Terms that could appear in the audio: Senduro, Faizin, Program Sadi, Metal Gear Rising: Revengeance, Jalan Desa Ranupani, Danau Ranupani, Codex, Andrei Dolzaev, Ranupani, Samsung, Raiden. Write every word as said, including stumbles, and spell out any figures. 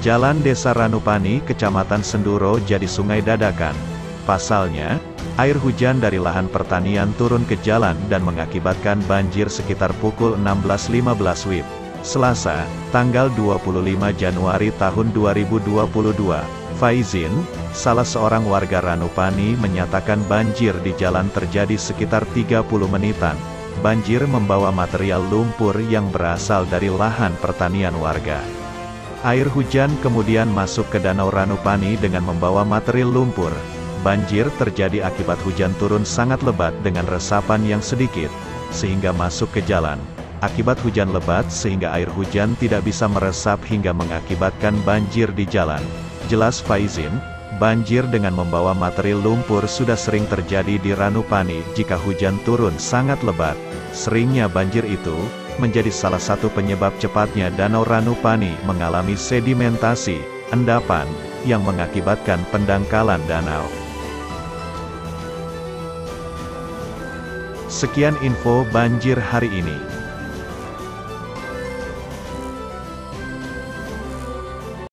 Jalan Desa Ranupani, Kecamatan Senduro jadi sungai dadakan. Pasalnya, air hujan dari lahan pertanian turun ke jalan dan mengakibatkan banjir sekitar pukul enam belas lima belas W I B, Selasa, tanggal dua puluh lima Januari tahun dua ribu dua puluh dua. Faizin, salah seorang warga Ranupani, menyatakan banjir di jalan terjadi sekitar tiga puluh menitan. Banjir membawa material lumpur yang berasal dari lahan pertanian warga. Air hujan kemudian masuk ke Danau Ranupani dengan membawa material lumpur. Banjir terjadi akibat hujan turun sangat lebat dengan resapan yang sedikit, sehingga masuk ke jalan. Akibat hujan lebat sehingga air hujan tidak bisa meresap hingga mengakibatkan banjir di jalan. Jelas Faizin, banjir dengan membawa material lumpur sudah sering terjadi di Ranupani jika hujan turun sangat lebat. Seringnya banjir itu menjadi salah satu penyebab cepatnya Danau Ranupani mengalami sedimentasi, endapan, yang mengakibatkan pendangkalan danau. Sekian info banjir hari ini.